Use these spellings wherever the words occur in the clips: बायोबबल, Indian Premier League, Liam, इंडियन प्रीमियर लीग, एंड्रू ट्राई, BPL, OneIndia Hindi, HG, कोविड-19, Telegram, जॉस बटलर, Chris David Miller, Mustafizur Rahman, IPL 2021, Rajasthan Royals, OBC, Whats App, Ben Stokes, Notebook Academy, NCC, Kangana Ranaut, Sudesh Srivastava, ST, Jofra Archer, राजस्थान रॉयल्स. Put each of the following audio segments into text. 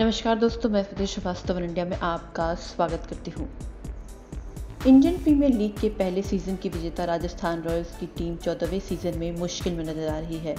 नमस्कार दोस्तों, मैं सुदेश श्रीवास्तव और इंडिया में आपका स्वागत करती हूँ। इंडियन प्रीमियर लीग के पहले सीज़न की विजेता राजस्थान रॉयल्स की टीम 14वें सीज़न में मुश्किल में नजर आ रही है।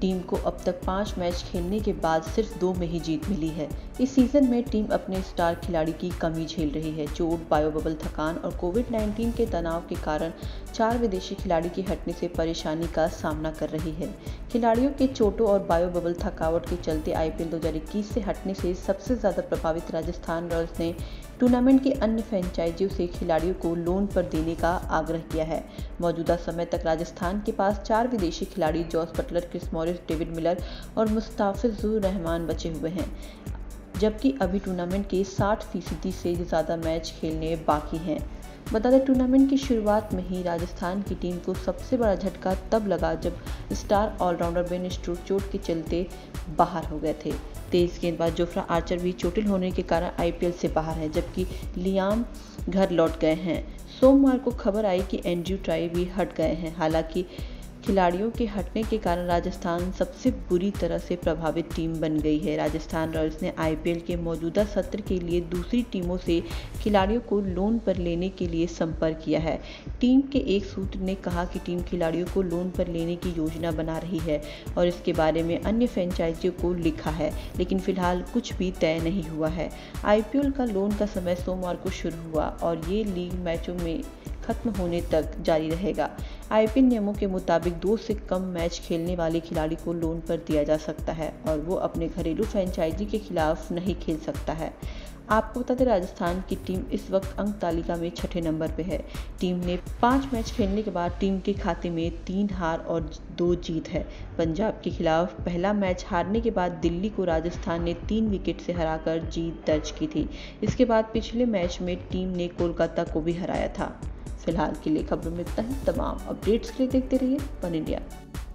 टीम को अब तक 5 मैच खेलने के बाद सिर्फ 2 में ही जीत मिली है। इस सीज़न में टीम अपने स्टार खिलाड़ी की कमी झेल रही है। चोट, बायोबबल, थकान और कोविड-19 के तनाव के कारण 4 विदेशी खिलाड़ी के हटने से परेशानी का सामना कर रही है। खिलाड़ियों के चोटों और बायोबबल थकावट के चलते IPL 2021 से हटने से सबसे ज़्यादा प्रभावित राजस्थान रॉयल्स ने टूर्नामेंट के अन्य फ्रेंचाइजियों से खिलाड़ियों को लोन पर देने का आग्रह किया है। मौजूदा समय तक राजस्थान के पास 4 विदेशी खिलाड़ी जॉस बटलर, Chris David Miller और मुस्ताफिजुर रहमान बचे हुए हैं, जबकि अभी टूर्नामेंट के 60% से ज़्यादा मैच खेलने बाकी हैं। बता दें, टूर्नामेंट की शुरुआत में ही राजस्थान की टीम को सबसे बड़ा झटका तब लगा जब स्टार ऑलराउंडर बेन स्टोक्स चोट के चलते बाहर हो गए थे। तेज गेंदबाज जोफ्रा आर्चर भी चोटिल होने के कारण IPL से बाहर है, जबकि लियाम घर लौट गए हैं। सोमवार को खबर आई कि एंड्रू ट्राई भी हट गए हैं। हालांकि खिलाड़ियों के हटने के कारण राजस्थान सबसे बुरी तरह से प्रभावित टीम बन गई है। राजस्थान रॉयल्स ने IPL के मौजूदा सत्र के लिए दूसरी टीमों से खिलाड़ियों को लोन पर लेने के लिए संपर्क किया है। टीम के एक सूत्र ने कहा कि टीम खिलाड़ियों को लोन पर लेने की योजना बना रही है और इसके बारे में अन्य फ्रेंचाइजियों को लिखा है, लेकिन फिलहाल कुछ भी तय नहीं हुआ है। IPL का लोन का समय सोमवार को शुरू हुआ और ये लीग मैचों में खत्म होने तक जारी रहेगा। IPL नियमों के मुताबिक 2 से कम मैच खेलने वाले खिलाड़ी को लोन पर दिया जा सकता है और वो अपने घरेलू फ्रेंचाइजी के खिलाफ नहीं खेल सकता है। आपको बता दें, राजस्थान की टीम इस वक्त अंक तालिका में 6ठे नंबर पर है। टीम ने 5 मैच खेलने के बाद टीम के खाते में 3 हार और 2 जीत है। पंजाब के खिलाफ पहला मैच हारने के बाद दिल्ली को राजस्थान ने 3 विकेट से हराकर जीत दर्ज की थी। इसके बाद पिछले मैच में टीम ने कोलकाता को भी हराया था। फिलहाल के लिए खबरों में इतना ही। तमाम अपडेट्स के लिए देखते रहिए वन इंडिया।